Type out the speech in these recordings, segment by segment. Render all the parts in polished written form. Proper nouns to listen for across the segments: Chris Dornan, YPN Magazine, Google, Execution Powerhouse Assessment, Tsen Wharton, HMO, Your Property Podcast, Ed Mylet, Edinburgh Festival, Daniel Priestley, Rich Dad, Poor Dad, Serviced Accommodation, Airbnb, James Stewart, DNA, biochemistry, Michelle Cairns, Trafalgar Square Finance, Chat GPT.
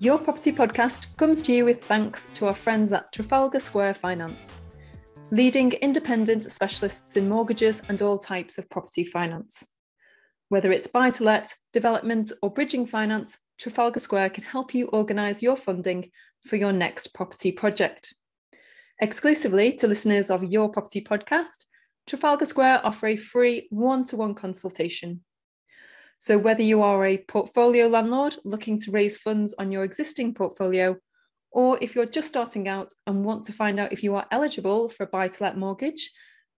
Your Property Podcast comes to you with thanks to our friends at Trafalgar Square Finance, leading independent specialists in mortgages and all types of property finance. Whether it's buy-to-let, development or bridging finance, Trafalgar Square can help you organise your funding for your next property project. Exclusively to listeners of Your Property Podcast, Trafalgar Square offer a free one-to-one consultation. So whether you are a portfolio landlord looking to raise funds on your existing portfolio, or if you're just starting out and want to find out if you are eligible for a buy-to-let mortgage,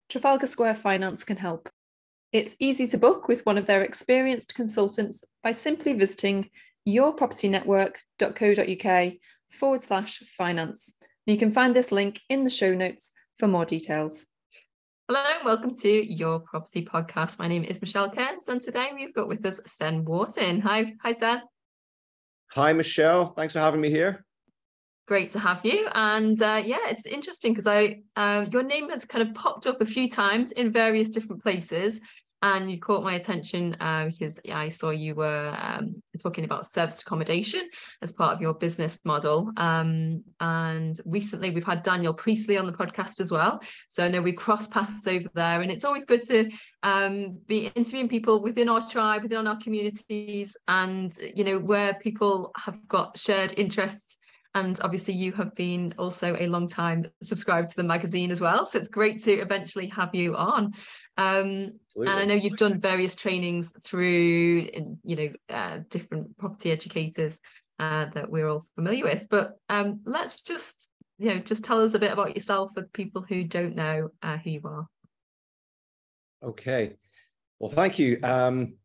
Trafalgar Square Finance can help. It's easy to book with one of their experienced consultants by simply visiting yourpropertynetwork.co.uk/finance. You can find this link in the show notes for more details. Hello and welcome to Your Property Podcast. My name is Michelle Cairns and today we've got with us Tsen Wharton. Hi Tsen. Hi Michelle, thanks for having me here. Great to have you, and it's interesting because your name has kind of popped up a few times in various different places and you caught my attention because I saw you were talking about serviced accommodation as part of your business model. And recently we've had Daniel Priestley on the podcast as well. So I know we cross paths over there, and it's always good to be interviewing people within our tribe, within our communities, and, you know, where people have got shared interests. And obviously you have been also a long time subscribed to the magazine as well. So it's great to eventually have you on. And I know you've done various trainings through, you know, different property educators that we're all familiar with. But let's just, you know, just tell us a bit about yourself for people who don't know who you are. Okay. Well, thank you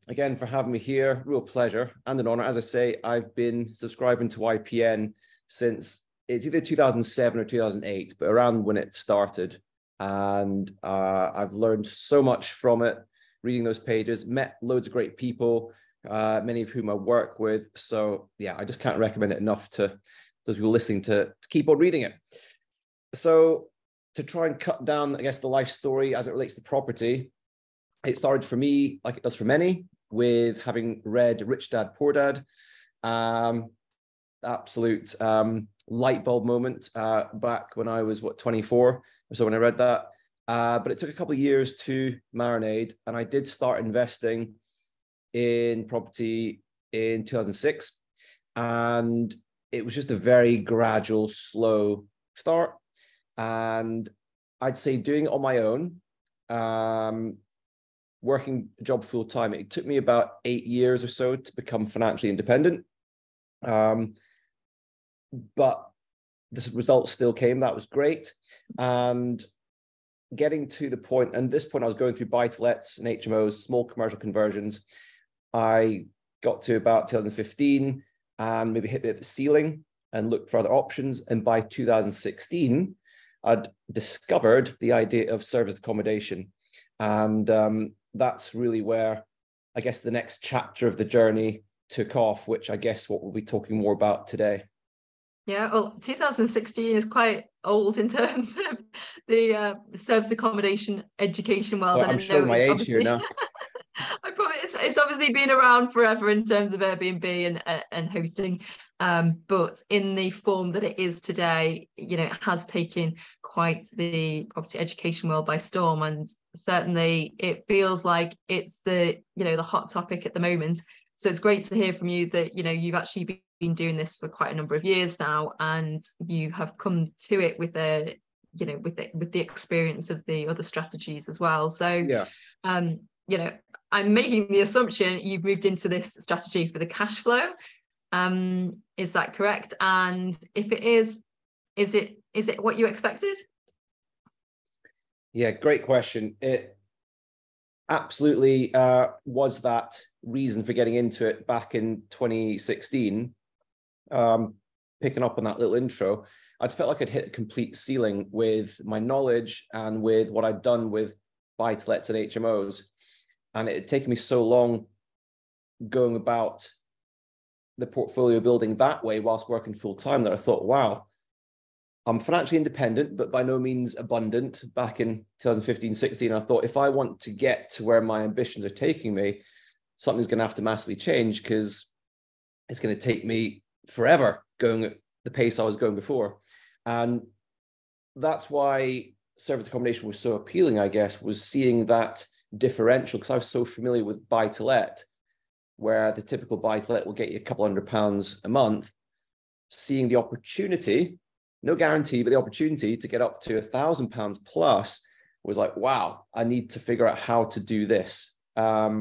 again for having me here. Real pleasure and an honour. As I say, I've been subscribing to YPN since it's either 2007 or 2008, but around when it started. And I've learned so much from it, reading those pages, met loads of great people, many of whom I work with. So yeah, I just can't recommend it enough to those people listening to keep on reading it. So to try and cut down, I guess, the life story as it relates to property, it started for me, like it does for many, with having read Rich Dad, Poor Dad. Absolute light bulb moment back when I was 24 or so when I read that, but it took a couple of years to marinate, and I did start investing in property in 2006, and it was just a very gradual, slow start, and I'd say doing it on my own, working job full time. It took me about 8 years or so to become financially independent. But the results still came. That was great. And getting to the point, and at this point I was going through buy-to-lets and HMOs, small commercial conversions. I got to about 2015 and maybe hit the ceiling and looked for other options. And by 2016, I'd discovered the idea of serviced accommodation. And that's really where, I guess, the next chapter of the journey took off, which I guess what we'll be talking more about today. Yeah, well, 2016 is quite old in terms of the serviced accommodation education world. Well, I'm showing my age here now. I probably it's obviously been around forever in terms of Airbnb and hosting, but in the form that it is today, you know, it has taken quite the property education world by storm, and certainly it feels like it's the, you know, the hot topic at the moment. So it's great to hear from you that, you know, you've actually been doing this for quite a number of years now, and you have come to it with a, you know, with the experience of the other strategies as well. So, yeah. You know, I'm making the assumption you've moved into this strategy for the cash flow. Is that correct? And if it is it what you expected? Yeah, great question. It absolutely was that reason for getting into it back in 2016. Picking up on that little intro, I'd felt like I'd hit a complete ceiling with my knowledge and with what I'd done with buy-to-lets and HMOs, and it had taken me so long going about the portfolio building that way whilst working full-time that I thought, wow, I'm financially independent, but by no means abundant. Back in 2015-16, I thought if I want to get to where my ambitions are taking me, something's going to have to massively change because it's going to take me forever going at the pace I was going before. And that's why service accommodation was so appealing, I guess, was seeing that differential, because I was so familiar with buy-to-let, where the typical buy-to-let will get you a couple £100 a month, seeing the opportunity, no guarantee, but the opportunity to get up to £1,000 plus was like, wow, I need to figure out how to do this. So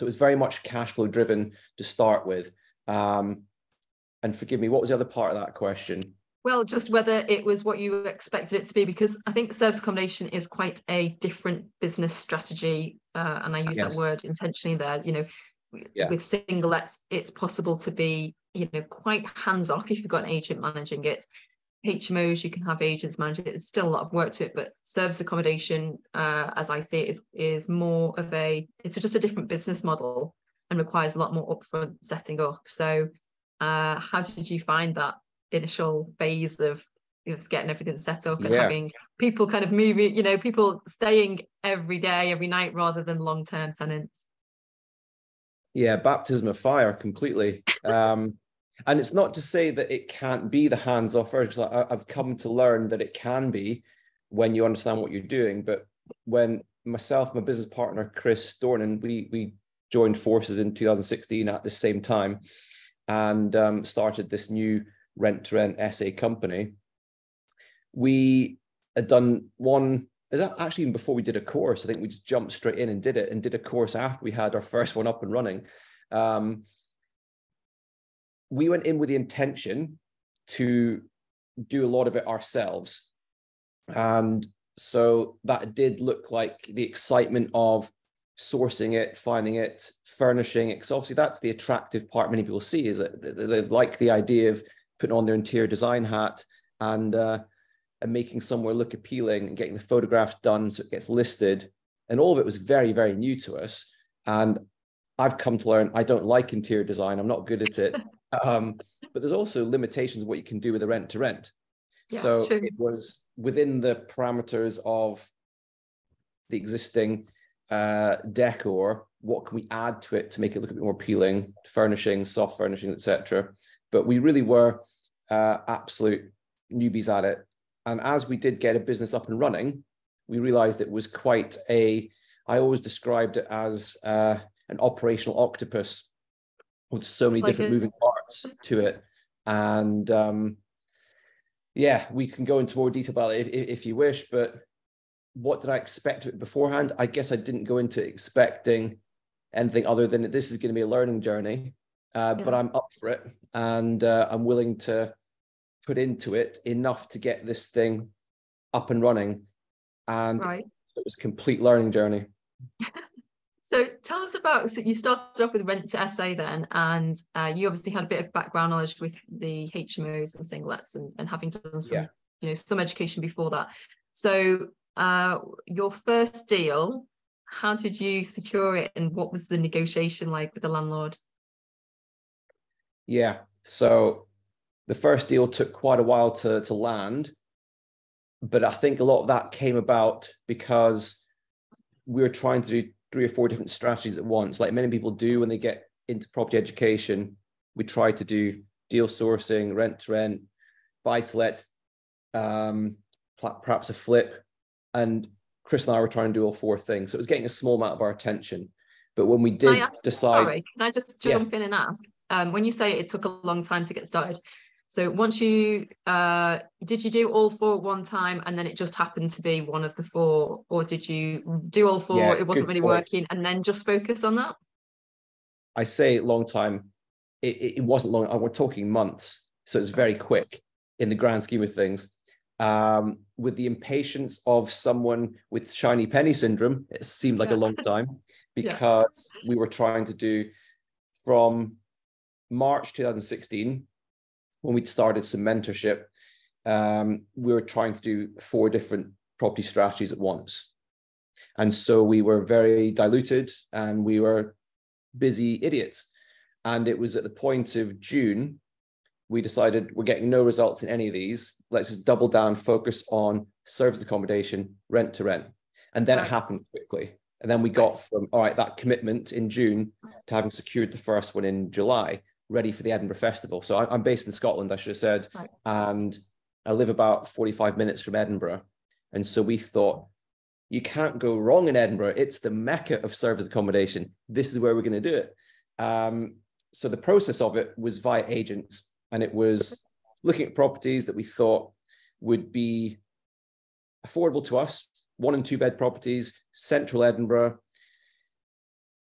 it was very much cash flow driven to start with. And forgive me, what was the other part of that question? Well, just whether it was what you expected it to be, because I think service accommodation is quite a different business strategy. And I use that word intentionally there, you know, with single lets, it's possible to be, you know, quite hands-off if you've got an agent managing it. HMOs, you can have agents manage it. It's still a lot of work to it, but service accommodation, as I see it, is more of a, it's just a different business model and requires a lot more upfront setting up. So how did you find that initial phase of, you know, getting everything set up and having people kind of moving, you know, people staying every day, every night, rather than long-term tenants? Yeah, baptism of fire completely. And it's not to say that it can't be the hands-off version. I've come to learn that it can be when you understand what you're doing. But when myself, my business partner, Chris Dornan, we joined forces in 2016 at the same time and started this new rent-to-rent SA company. We had done one, is that actually even before we did a course, I think we just jumped straight in and did it, and did a course after we had our first one up and running. We went in with the intention to do a lot of it ourselves. And so that did look like the excitement of sourcing it, finding it, furnishing it. Because obviously that's the attractive part many people see, is that they like the idea of putting on their interior design hat and making somewhere look appealing and getting the photographs done so it gets listed. And all of it was very, very new to us. And I've come to learn I don't like interior design. I'm not good at it. But there's also limitations of what you can do with a rent to rent. So it was within the parameters of the existing decor. What can we add to it to make it look a bit more appealing? Furnishing, soft furnishing, etc. But we really were absolute newbies at it. And as we did get a business up and running, we realized it was quite a, I always described it as an operational octopus with so many different moving parts to it. And yeah, we can go into more detail about it if you wish, but what did I expect of it beforehand? I guess I didn't go into expecting anything other than that this is going to be a learning journey, but I'm up for it. And I'm willing to put into it enough to get this thing up and running. And it was a complete learning journey. So tell us about, so you started off with rent to SA then, and you obviously had a bit of background knowledge with the HMOs and singlets and having done some, you know, some education before that. So your first deal, how did you secure it and what was the negotiation like with the landlord? Yeah, so the first deal took quite a while to land, but I think a lot of that came about because we were trying to do 3 or 4 different strategies at once, like many people do when they get into property education. We try to do deal sourcing, rent to rent, buy to let, perhaps a flip. And Chris and I were trying to do all 4 things. So it was getting a small amount of our attention. But when we did decide... Sorry, can I just jump in and ask? When you say it took a long time to get started, so once you... did you do all 4 at one time and then it just happened to be one of the 4? Or did you do all 4, it wasn't really working, and then just focus on that? I say long time. It wasn't long. We're talking months. So it's very quick in the grand scheme of things. With the impatience of someone with shiny penny syndrome, it seemed like a long time, because we were trying to do from... March 2016, when we'd started some mentorship, we were trying to do 4 different property strategies at once. And so we were very diluted and we were busy idiots. And it was at the point of June, we decided we're getting no results in any of these. let's just double down, focus on serviced accommodation, rent to rent. And then it happened quickly. And then we got from, all right, that commitment in June to having secured the first one in July, ready for the Edinburgh Festival. So I'm based in Scotland, I should have said, and I live about 45 minutes from Edinburgh. And so we thought, you can't go wrong in Edinburgh. It's the mecca of serviced accommodation. This is where we're going to do it. So the process of it was via agents, and it was looking at properties that we thought would be affordable to us, 1 and 2 bed properties, central Edinburgh,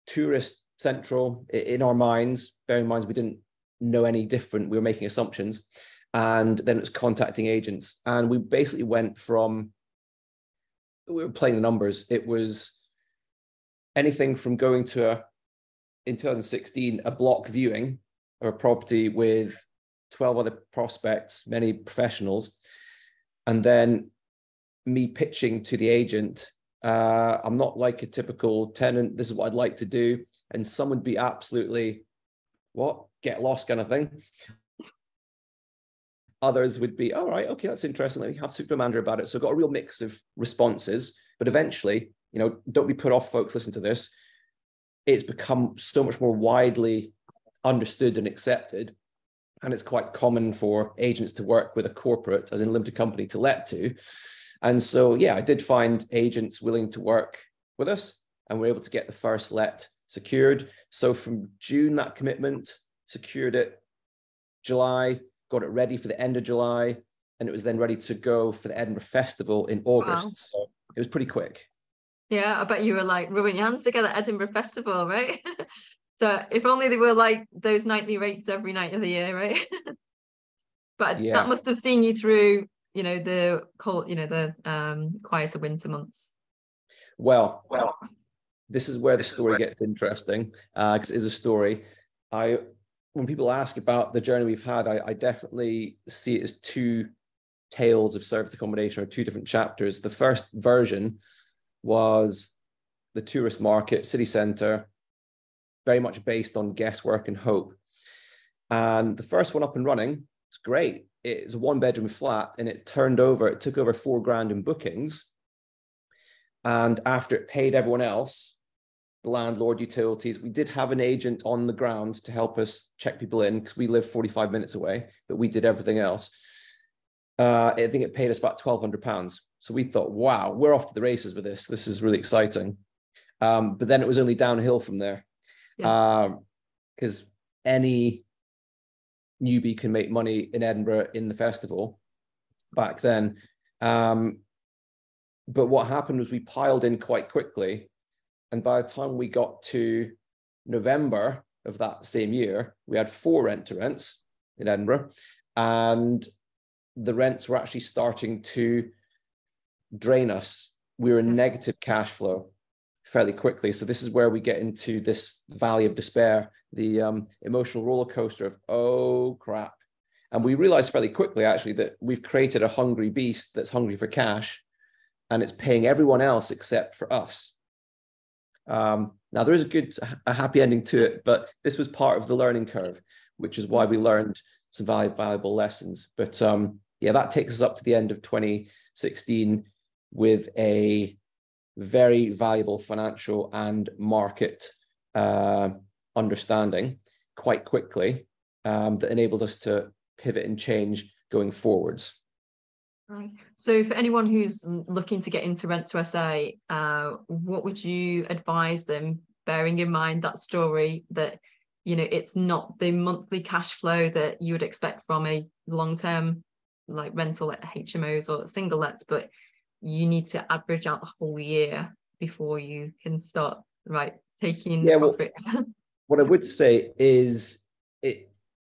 tourist central in our minds. Bear in mind, we didn't know any different. We were making assumptions. And then it was contacting agents. And we basically went from, we were playing the numbers. It was anything from going to, in 2016, a block viewing of a property with 12 other prospects, many professionals. And then me pitching to the agent, I'm not like a typical tenant. This is what I'd like to do. And some would be absolutely, what? Get lost kind of thing. Others would be, all right, okay, that's interesting. Let me have super manager about it. So got a real mix of responses, but eventually, you know, don't be put off, folks, listen to this. It's become so much more widely understood and accepted. And it's quite common for agents to work with a corporate, as in limited company, to let to. And so, yeah, I did find agents willing to work with us, and we're able to get the first let secured. So from June, that commitment, secured it, July, got it ready for the end of July, and it was then ready to go for the Edinburgh Festival in August. Wow. So it was pretty quick. Yeah, I bet you were like rubbing your hands together, Edinburgh Festival, right? So if only they were like those nightly rates every night of the year, right? But yeah, that must have seen you through, you know, the cold, you know, the quieter winter months. Well, this is where the story gets interesting, because it is a story. When people ask about the journey we've had, I definitely see it as two tales of serviced accommodation, or two different chapters. The first version was the tourist market, city centre, very much based on guesswork and hope. And the first one up and running was great. It's a 1-bedroom flat, and it took over $4,000 in bookings. And after it paid everyone else, the landlord, utilities. We did have an agent on the ground to help us check people in, because we live 45 minutes away, but we did everything else. I think it paid us about £1,200. So we thought, wow, we're off to the races with this. This is really exciting. But then it was only downhill from there, because any newbie can make money in Edinburgh in the festival back then. But what happened was we piled in quite quickly. And by the time we got to November of that same year, we had 4 rent-to-rents in Edinburgh, and the rents were actually starting to drain us. We were in negative cash flow fairly quickly. So this is where we get into this valley of despair, the emotional roller coaster of, oh, crap. And we realized fairly quickly, actually, that we've created a hungry beast that's hungry for cash, and it's paying everyone else except for us. Now there is a happy ending to it, but this was part of the learning curve, which is why we learned some valuable lessons. But yeah, that takes us up to the end of 2016 with a very valuable financial and market understanding quite quickly, that enabled us to pivot and change going forwards. Right. So for anyone who's looking to get into Rent to SA, what would you advise them, bearing in mind that story that, you know, it's not the monthly cash flow that you would expect from a long-term like rental at HMOs or single lets, but you need to average out the whole year before you can start taking profits? Well, what I would say is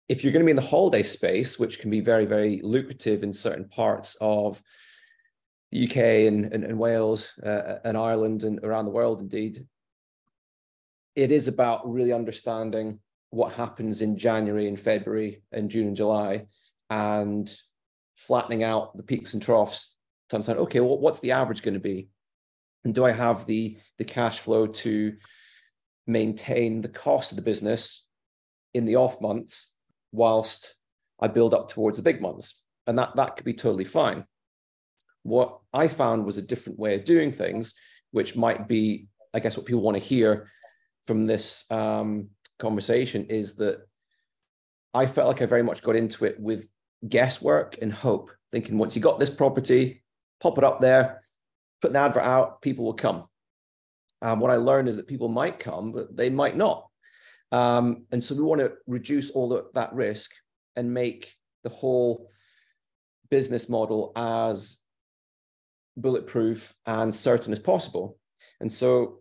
if you're going to be in the holiday space, which can be very, very lucrative in certain parts of the UK and Wales and Ireland and around the world, indeed, it is about really understanding what happens in January and February and June and July, and flattening out the peaks and troughs to understand, okay, well, what's the average going to be? And do I have the cash flow to maintain the cost of the business in the off months, whilst I build up towards the big months? and that could be totally fine. What I found was a different way of doing things, which might be, I guess, what people want to hear from this conversation, is that I felt like I very much got into it with guesswork and hope, thinking once you got this property, pop it up there, put an advert out, people will come. What I learned is that people might come, but they might not. And so we want to reduce all that risk and make the whole business model as bulletproof and certain as possible. And so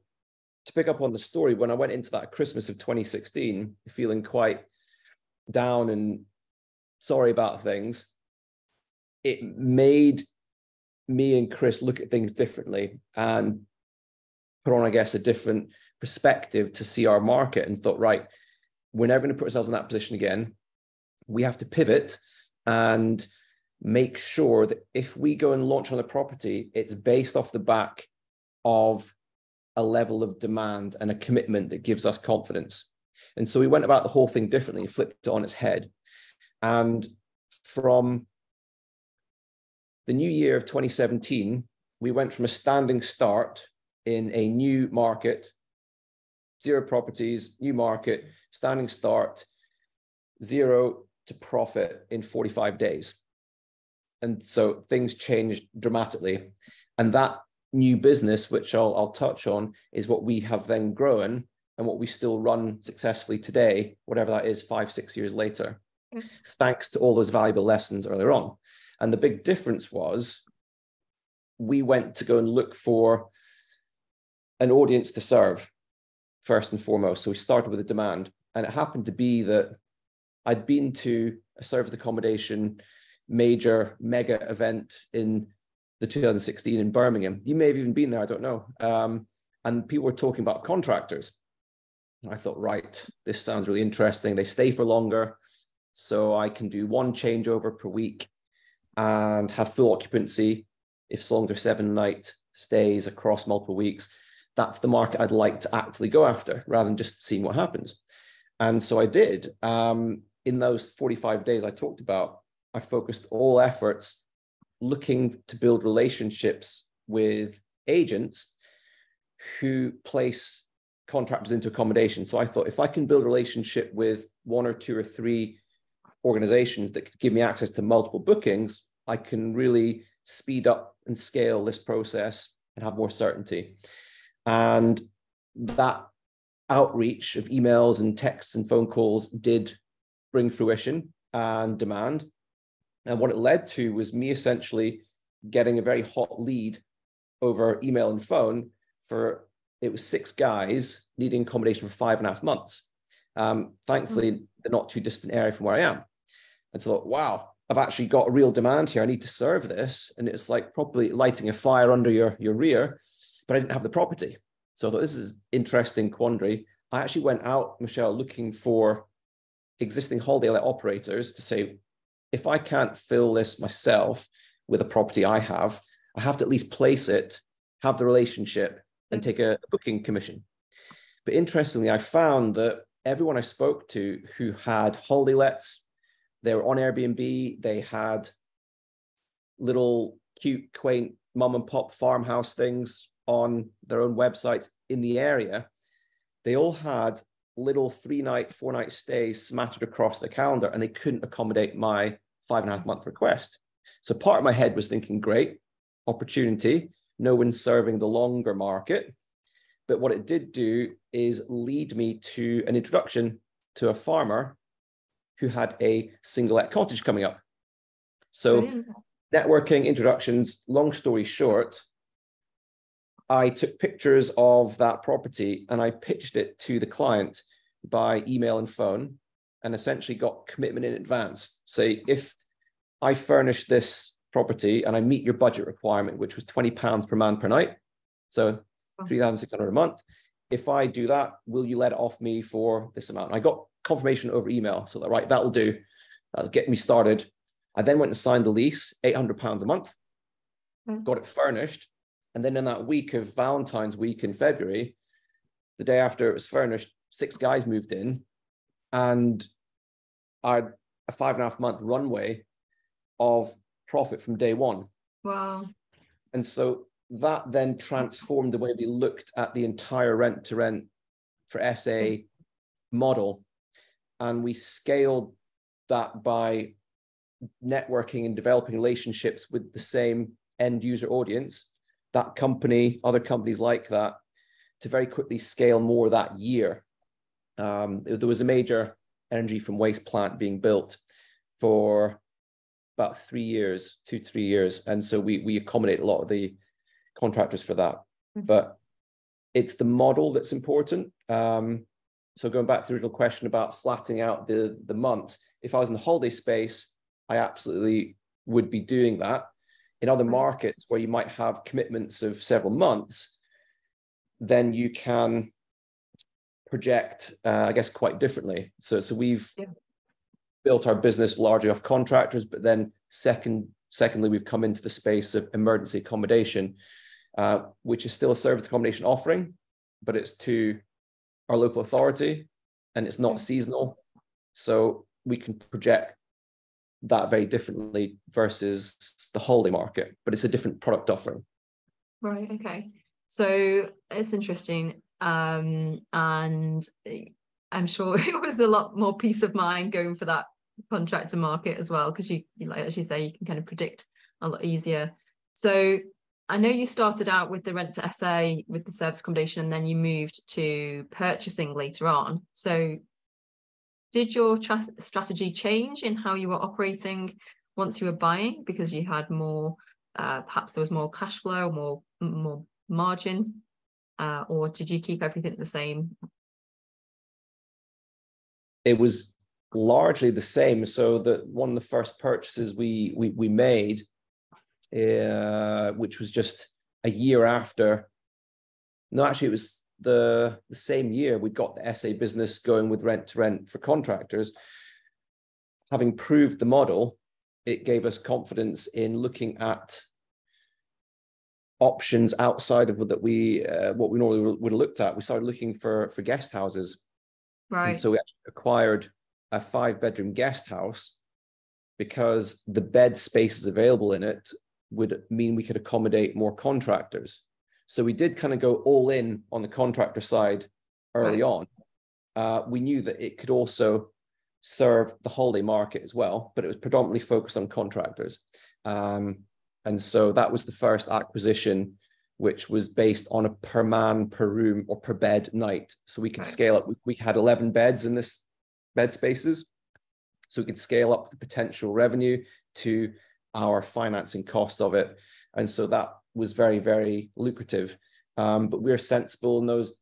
to pick up on the story, when I went into that Christmas of 2016, feeling quite down and sorry about things, it made me and Chris look at things differently and put on, I guess, a different perspective to see our market, and thought, right, we're never going to put ourselves in that position again. We have to pivot and make sure that if we go and launch on a property, it's based off the back of a level of demand and a commitment that gives us confidence. And so we went about the whole thing differently and flipped it on its head. And from the new year of 2017, we went from a standing start in a new market, zero properties, new market, standing start, zero to profit in 45 days. And so things changed dramatically. And that new business, which I'll touch on, is what we have then grown and what we still run successfully today, whatever that is, 5-6 years later, thanks to all those valuable lessons earlier on. And the big difference was we went to go and look for an audience to serve first and foremost. So we started with a demand, and it happened to be that I'd been to a service accommodation major mega event in the 2016 in Birmingham. You may have even been there, I don't know. And people were talking about contractors. And I thought, right, this sounds really interesting. They stay for longer, so I can do one changeover per week and have full occupancy if so long as they're 7-night stays across multiple weeks. That's the market I'd like to actively go after rather than just seeing what happens. And so I did. In those 45 days I talked about, I focused all efforts looking to build relationships with agents who place contractors into accommodation. So I thought, if I can build a relationship with 1 or 2 or 3 organizations that could give me access to multiple bookings, I can really speed up and scale this process and have more certainty. And that outreach of emails and texts and phone calls did bring fruition and demand. And what it led to was me essentially getting a very hot lead over email and phone for, it was 6 guys needing accommodation for 5.5 months. Thankfully, the not too distant area from where I am. And so I thought, wow, I've actually got a real demand here. I need to serve this. And it's like probably lighting a fire under your rear, but I didn't have the property. So I thought, this is an interesting quandary. I actually went out, Michelle, looking for existing holiday let operators to say, if I can't fill this myself with a property I have to at least place it, have the relationship, and take a booking commission. But interestingly, I found that everyone I spoke to who had holiday lets, they were on Airbnb, they had little cute, quaint mum and pop farmhouse things on their own websites in the area, they all had little 3-night, 4-night stays smattered across the calendar, and they couldn't accommodate my 5.5 month request. So part of my head was thinking, great opportunity, no one's serving the longer market. But what it did do is lead me to an introduction to a farmer who had a single-let cottage coming up. So networking, introductions, long story short, I took pictures of that property and I pitched it to the client by email and phone, and essentially got commitment in advance. Say, if I furnish this property and I meet your budget requirement, which was £20 per man per night, so £3,600 a month, if I do that, will you let it off me for this amount? And I got confirmation over email. So that, right, that'll do. That'll get me started. I then went and signed the lease, £800 a month, got it furnished. And then in that week of Valentine's week in February, the day after it was furnished, 6 guys moved in, and I had a 5.5 month runway of profit from day one. Wow. And so that then transformed the way we looked at the entire rent-to-rent for SA model. And we scaled that by networking and developing relationships with the same end user audience, that company, other companies like that, to very quickly scale more that year. There was a major energy from waste plant being built for about 3 years, 2 to 3 years. And so we accommodate a lot of the contractors for that. Mm-hmm. But it's the model that's important. So going back to the original question about flattening out the months, if I was in the holiday space, I absolutely would be doing that. In other markets where you might have commitments of several months, then you can project, I guess, quite differently. So we've built our business largely off contractors, but then secondly, we've come into the space of emergency accommodation, which is still a service accommodation offering, but it's to our local authority and it's not seasonal. So we can project that very differently versus the holiday market, but it's a different product offering. Right. Okay. So it's interesting. And I'm sure it was a lot more peace of mind going for that contractor market as well, because you like, as you say, you can kind of predict a lot easier. So I know you started out with the rent to SA with the service accommodation, and then you moved to purchasing later on. So did your strategy change in how you were operating once you were buying, because you had more, perhaps there was more cash flow, more margin, or did you keep everything the same? It was largely the same. So one of the first purchases we made, which was just a year after, no, actually it was the same year we got the SA business going with rent to rent for contractors. Having proved the model, it gave us confidence in looking at options outside of what we normally would have looked at. We started looking for guest houses. Right. And so we actually acquired a 5-bedroom guest house because the bed spaces available in it would mean we could accommodate more contractors. So we did kind of go all in on the contractor side early on. We knew that it could also serve the holiday market as well, but it was predominantly focused on contractors. And so that was the first acquisition, which was based on a per man, per room, or per bed night. So we could scale up. We had 11 beds in this bed spaces. So we could scale up the potential revenue to our financing costs of it. And so that was very, very lucrative. But we're sensible in those,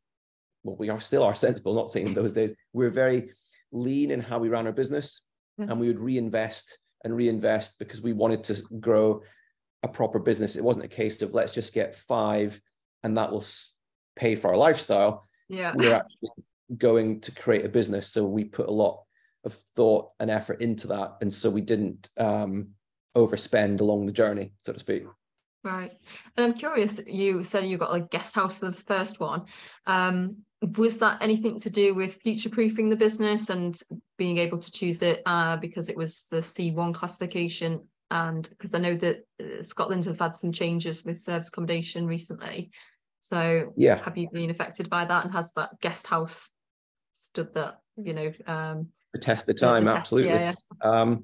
well, we are still are sensible, not saying in those days, we're very lean in how we ran our business, and we would reinvest because we wanted to grow a proper business. It wasn't a case of let's just get 5 and that will pay for our lifestyle. Yeah. We're actually going to create a business. So we put a lot of thought and effort into that. And so we didn't overspend along the journey, so to speak. Right. And I'm curious, you said you got a guest house for the first one. Was that anything to do with future-proofing the business and being able to choose it because it was the C1 classification? And because I know that Scotland have had some changes with service accommodation recently. So have you been affected by that? And has that guest house stood that, the test of the time? Absolutely. Test, yeah.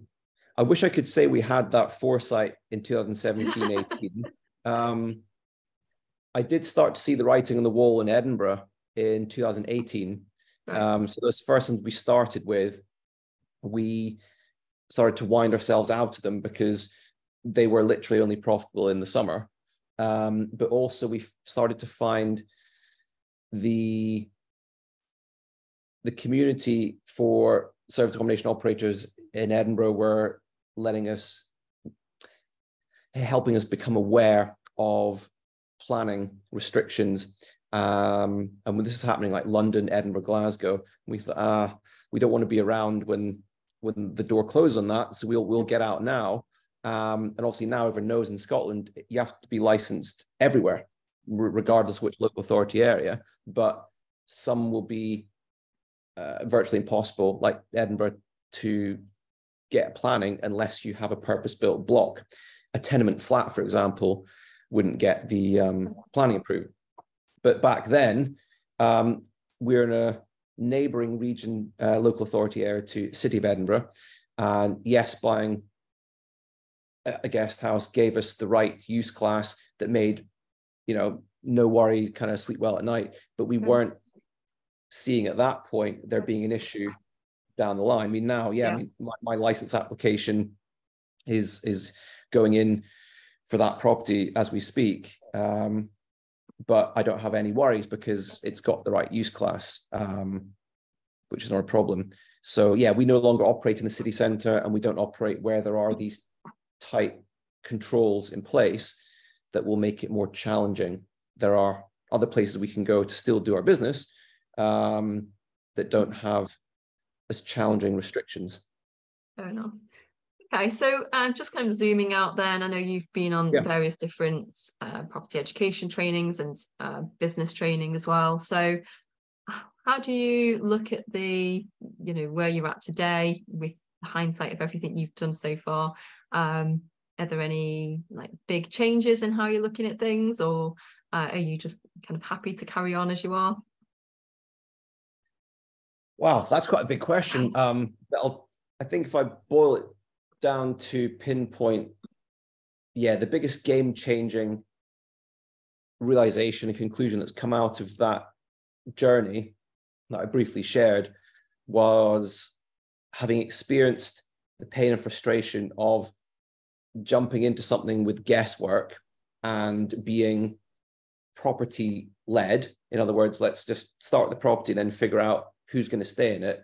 I wish I could say we had that foresight in 2017-18. I did start to see the writing on the wall in Edinburgh in 2018. Right. So those first ones we started with, we started to wind ourselves out of them because they were literally only profitable in the summer. But also we started to find the community for service accommodation operators in Edinburgh were helping us become aware of planning restrictions. And when this is happening, like London, Edinburgh, Glasgow, we thought, we don't want to be around when the door closed on that, so we'll get out now. And obviously now everyone knows in Scotland, you have to be licensed everywhere, regardless which local authority area, but some will be virtually impossible, like Edinburgh, to get planning unless you have a purpose-built block. A tenement flat, for example, wouldn't get the planning approved. But back then, we're in a neighbouring region, local authority area to City of Edinburgh. And yes, buying a guest house gave us the right use class that made, you know, no worry, kind of sleep well at night. But we weren't seeing at that point there being an issue down the line. I mean, now, yeah. I mean, my license application is going in for that property as we speak. But I don't have any worries because it's got the right use class, which is not a problem. So yeah, we no longer operate in the city centre, and we don't operate where there are these tight controls in place that will make it more challenging. There are other places we can go to still do our business that don't have as challenging restrictions. Fair enough. Okay, so just kind of zooming out then, I know you've been on various different property education trainings and business training as well. So how do you look at the, you know, where you're at today with the hindsight of everything you've done so far? Are there any like big changes in how you're looking at things, or are you just kind of happy to carry on as you are? Wow, that's quite a big question. I think if I boil it down to pinpoint, yeah, the biggest game-changing realization and conclusion that's come out of that journey that I briefly shared was having experienced the pain and frustration of jumping into something with guesswork and being property-led. In other words, let's just start the property, then figure out who's going to stay in it.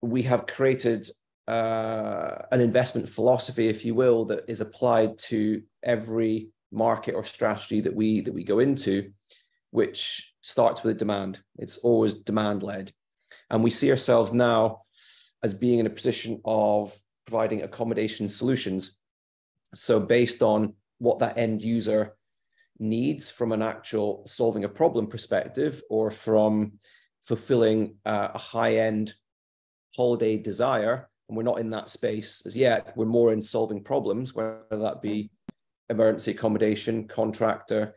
We have created an investment philosophy, if you will, that is applied to every market or strategy that we go into, which starts with a demand. It's always demand-led. And we see ourselves now as being in a position of providing accommodation solutions. So based on what that end user needs from an actual solving a problem perspective, or from fulfilling a high-end holiday desire, and we're not in that space as yet. We're more in solving problems, whether that be emergency accommodation, contractor,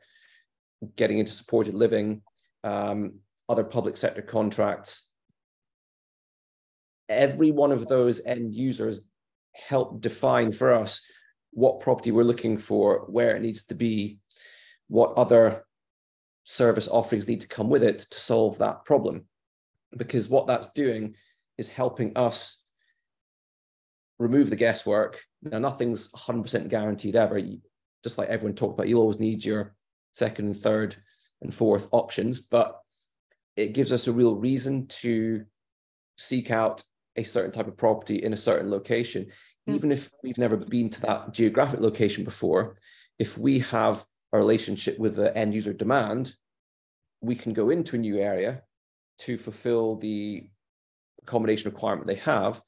getting into supported living, other public sector contracts. Every one of those end users help define for us what property we're looking for, where it needs to be, what other service offerings need to come with it to solve that problem. Because what that's doing is helping us remove the guesswork. Now, nothing's 100% guaranteed ever. Just like everyone talked about, you'll always need your second, third, and fourth options, but it gives us a real reason to seek out a certain type of property in a certain location. Even if we've never been to that geographic location before, if we have a relationship with the end user demand, we can go into a new area to fulfill the accommodation requirement they have.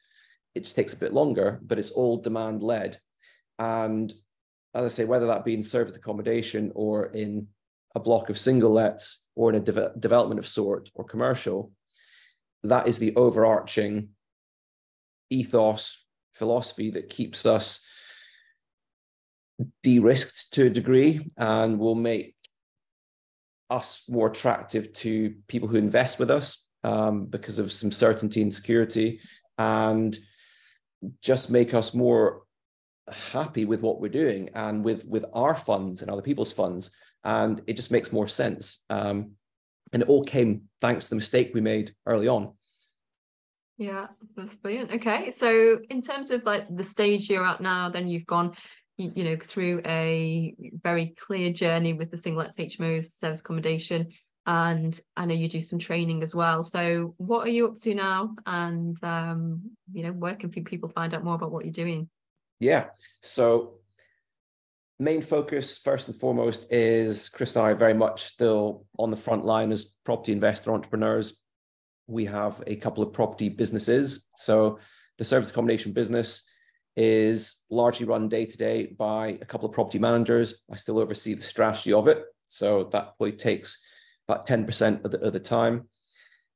It just takes a bit longer, but it's all demand led. And as I say, whether that be in service accommodation or in a block of single lets or in a development of sort or commercial, that is the overarching ethos, philosophy that keeps us de-risked to a degree and will make us more attractive to people who invest with us because of some certainty and security, and just make us more happy with what we're doing and with our funds and other people's funds. And it just makes more sense. And it all came thanks to the mistake we made early on. Yeah, that's brilliant. Okay, so in terms of like the stage you're at now, then you've gone, you know, through a very clear journey with the singlets, HMOs, service accommodation, and I know you do some training as well. So what are you up to now? And, you know, where can people find out more about what you're doing? Yeah, so main focus, first and foremost, is Chris and I are very much still on the front line as property investor entrepreneurs. We have a couple of property businesses. So the service accommodation business is largely run day-to-day by a couple of property managers. I still oversee the strategy of it. So that probably takes about 10% of the time.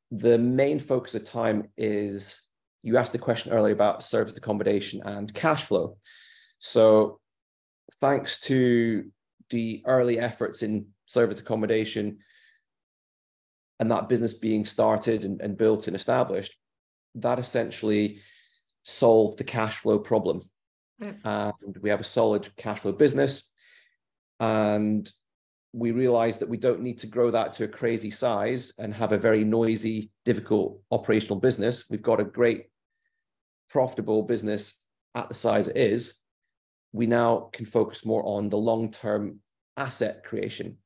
The main focus of time is you asked the question earlier about serviced accommodation and cash flow. So thanks to the early efforts in serviced accommodation and that business being started and built and established, that essentially solved the cash flow problem. And we have a solid cash flow business, and we realize that we don't need to grow that to a crazy size and have a very noisy, difficult operational business. We've got a great, profitable business at the size it is. We now can focus more on the long-term asset creation,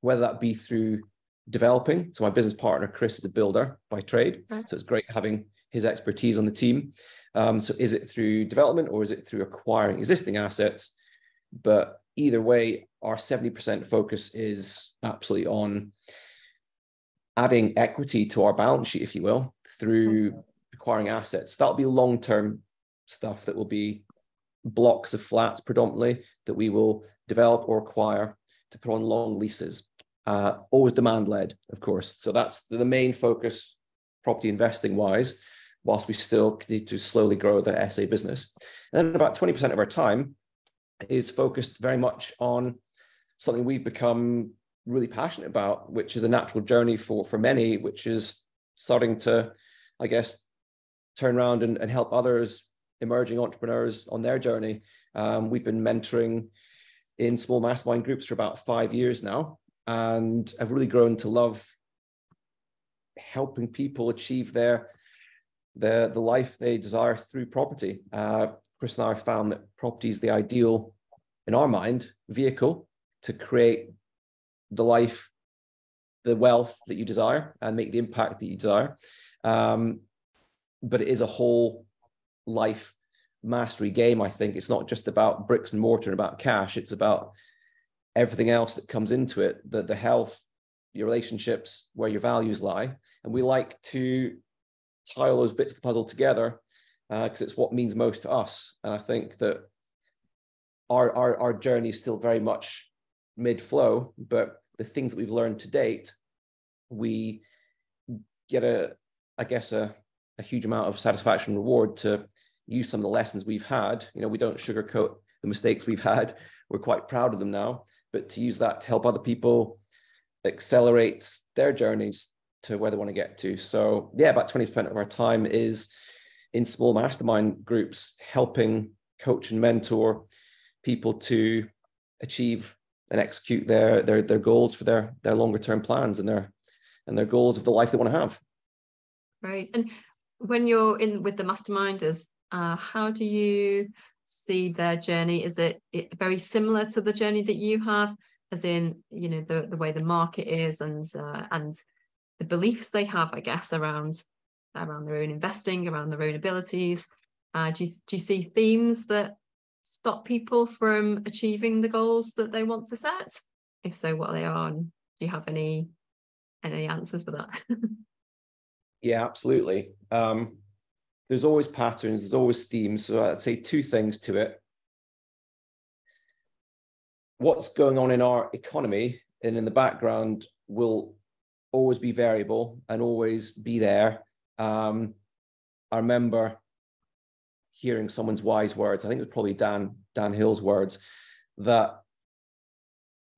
whether that be through developing. So my business partner, Chris, is a builder by trade. So it's great having his expertise on the team. So is it through development or is it through acquiring existing assets? But either way, our 70% focus is absolutely on adding equity to our balance sheet, if you will, through acquiring assets. That'll be long-term stuff that will be blocks of flats predominantly that we will develop or acquire to put on long leases. Always demand-led, of course. So that's the main focus property investing-wise, whilst we still need to slowly grow the SA business. And then about 20% of our time is focused very much on something we've become really passionate about, which is a natural journey for many, which is starting to, I guess, turn around and help others, emerging entrepreneurs on their journey. We've been mentoring in small mastermind groups for about 5 years now, and I've really grown to love helping people achieve the life they desire through property. Chris and I found that property is the ideal, in our mind, vehicle to create the life, the wealth that you desire and make the impact that you desire. But it is a whole life mastery game, I think. It's not just about bricks and mortar and about cash. It's about everything else that comes into it, the health, your relationships, where your values lie. And we like to tie all those bits of the puzzle together, because it's what means most to us. And I think that our journey is still very much mid-flow, but the things that we've learned to date, we get a huge amount of satisfaction and reward to use some of the lessons we've had. You know, we don't sugarcoat the mistakes we've had. We're quite proud of them now, but to use that to help other people accelerate their journeys to where they want to get to. So yeah, about 20% of our time is in small mastermind groups, helping coach and mentor people to achieve and execute their goals for their longer term plans and their goals of the life they want to have. Right. And when you're in with the masterminders, how do you see their journey? Is it very similar to the journey that you have, as in, you know, the way the market is and the beliefs they have, I guess, around their own investing, around their own abilities? Do you see themes that stop people from achieving the goals that they want to set? If so, what they are, and do you have any answers for that? Yeah, absolutely. There's always patterns, there's always themes. So I'd say two things to it. What's going on in our economy and in the background will always be variable and always be there. I remember hearing someone's wise words, I think it was probably Dan Hill's words, that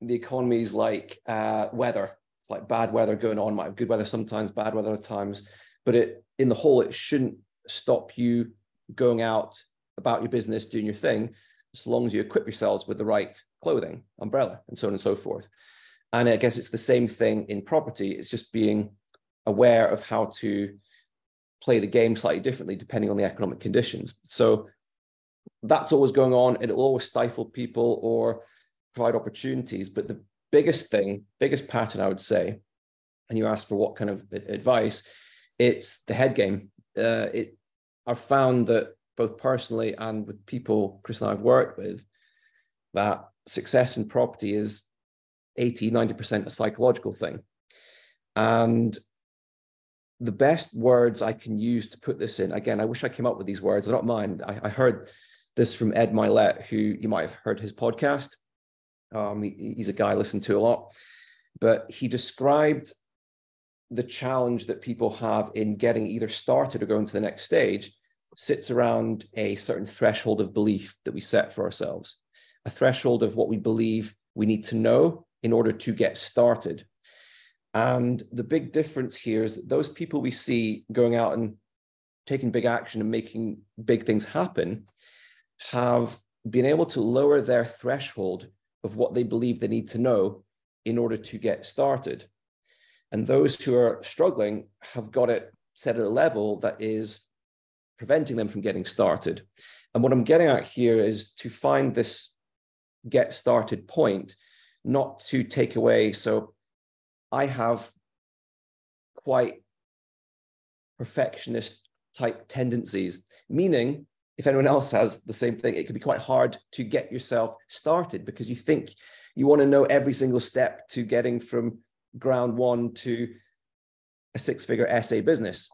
the economy is like weather. It's like bad weather going on, might have good weather sometimes, bad weather at times, but in the whole, it shouldn't stop you going out about your business, doing your thing, as long as you equip yourselves with the right clothing, umbrella, and so on and so forth. And I guess it's the same thing in property. It's just being aware of how to play the game slightly differently depending on the economic conditions. So that's always going on. It'll always stifle people or provide opportunities. But the biggest pattern, I would say, and you asked for what kind of advice, it's the head game. I've found that both personally and with people Chris and I've worked with, that success in property is 80-90% a psychological thing. And the best words I can use to put this in, again, I wish I came up with these words, they're not mine. I heard this from Ed Mylet, who you might have heard his podcast. He's a guy I listen to a lot, but he described the challenge that people have in getting either started or going to the next stage sits around a certain threshold of belief that we set for ourselves, a threshold of what we believe we need to know in order to get started. And the big difference here is that those people we see going out and taking big action and making big things happen have been able to lower their threshold of what they believe they need to know in order to get started. And those who are struggling have got it set at a level that is preventing them from getting started. And what I'm getting at here is to find this get started point, not to take away. So I have quite perfectionist type tendencies, meaning if anyone else has the same thing, it can be quite hard to get yourself started because you think you want to know every single step to getting from ground one to a six-figure SA business.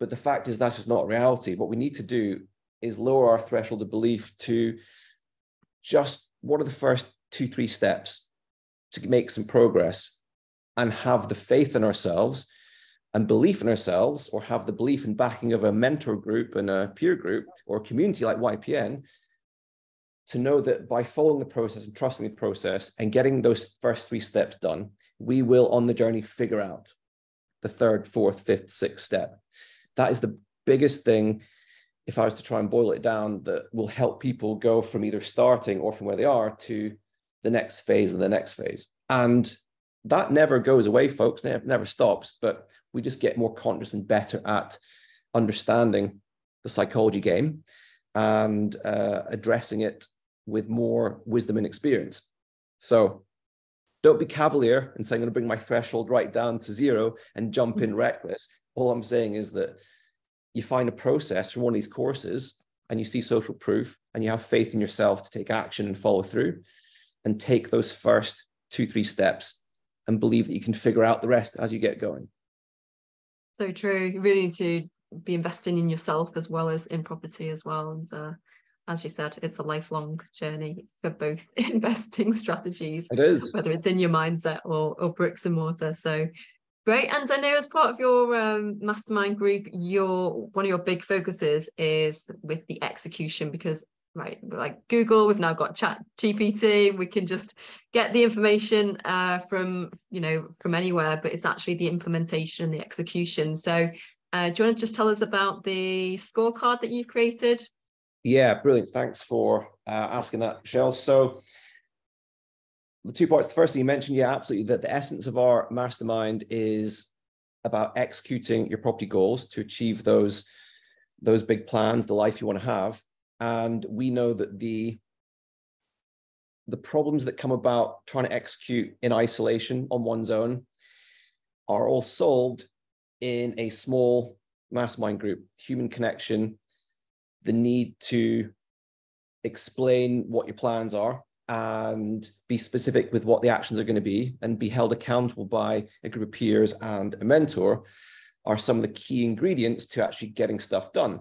But the fact is that's just not reality. What we need to do is lower our threshold of belief to just what are the first 2-3 steps to make some progress and have the faith in ourselves and belief in ourselves, or have the belief and backing of a mentor group and a peer group or a community like YPN to know that by following the process and trusting the process and getting those first 3 steps done, we will on the journey figure out the 3rd, 4th, 5th, 6th step. That is the biggest thing, if I was to try and boil it down, that will help people go from either starting or from where they are to the next phase and the next phase. And that never goes away, folks. It never stops, but we just get more conscious and better at understanding the psychology game and addressing it with more wisdom and experience. So don't be cavalier and say, I'm going to bring my threshold right down to 0 and jump in reckless. All I'm saying is that you find a process from one of these courses and you see social proof and you have faith in yourself to take action and follow through and take those first 2-3 steps and believe that you can figure out the rest as you get going. So true. You really need to be investing in yourself as well as in property as well. And as you said, it's a lifelong journey for both investing strategies. It is. Whether it's in your mindset or bricks and mortar. So great. And I know as part of your mastermind group, one of your big focuses is with the execution because, right, like Google, we've now got Chat GPT, we can just get the information from anywhere, but it's actually the implementation and the execution. So do you want to just tell us about the scorecard that you've created? Yeah, brilliant. Thanks for asking that, Michelle. So the two parts, the first thing you mentioned, yeah, absolutely, that the essence of our mastermind is about executing your property goals to achieve those big plans, the life you want to have. And we know that the problems that come about trying to execute in isolation on one's own are all solved in a small mastermind group. Human connection, the need to explain what your plans are and be specific with what the actions are going to be and be held accountable by a group of peers and a mentor are some of the key ingredients to actually getting stuff done.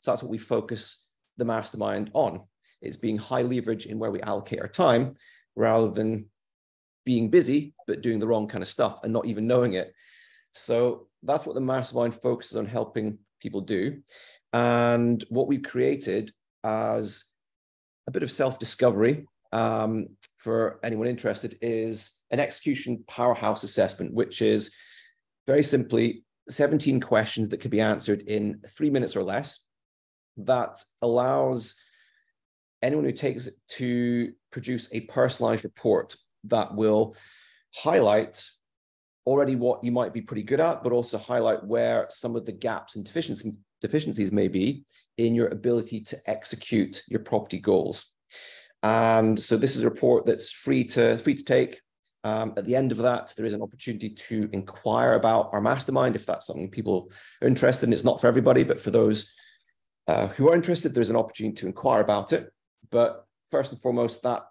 So that's what we focus the mastermind on. It's being high leverage in where we allocate our time rather than being busy, but doing the wrong kind of stuff and not even knowing it. So that's what the mastermind focuses on helping people do. And what we've created as a bit of self-discovery for anyone interested is an execution powerhouse assessment, which is very simply 17 questions that could be answered in 3 minutes or less. That allows anyone who takes it to produce a personalized report that will highlight already what you might be pretty good at, but also highlight where some of the gaps and deficiencies may be in your ability to execute your property goals. And so this is a report that's free to take. At the end of that, there is an opportunity to inquire about our mastermind if that's something people are interested in. It's not for everybody, but for those who are interested, there's an opportunity to inquire about it. But first and foremost, that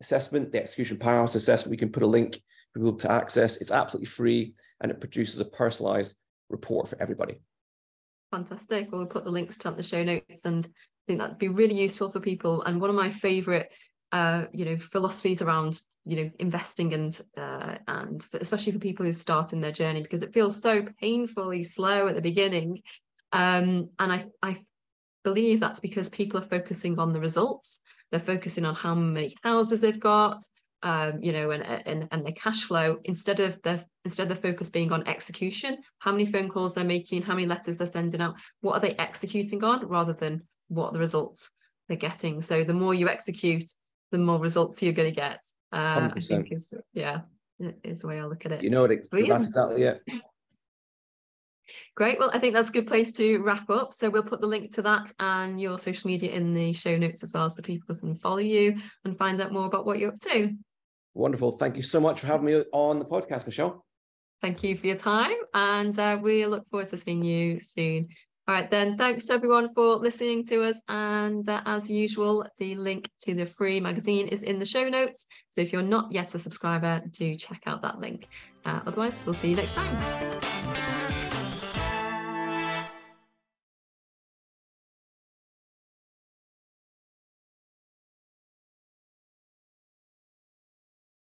assessment, the Execution Powerhouse Assessment, we can put a link for people to access. It's absolutely free and it produces a personalized report for everybody. Fantastic. Well, we'll put the links to the show notes, and I think that'd be really useful for people. And one of my favorite philosophies around investing and especially for people who start in their journey, because it feels so painfully slow at the beginning. And I believe that's because people are focusing on the results. They're focusing on how many houses they've got, and their cash flow, instead of the focus being on execution, how many phone calls they're making, how many letters they're sending out, what are they executing on, rather than what the results they're getting. So the more you execute, the more results you're going to get. 100%. I think is the way I look at it. That's exactly it. Great. Well, I think that's a good place to wrap up. So we'll put the link to that and your social media in the show notes as well, so people can follow you and find out more about what you're up to. Wonderful. Thank you so much for having me on the podcast, Michelle. Thank you for your time, and we look forward to seeing you soon. All right, then. Thanks to everyone for listening to us. And as usual, the link to the free magazine is in the show notes. So if you're not yet a subscriber, do check out that link. Otherwise, we'll see you next time.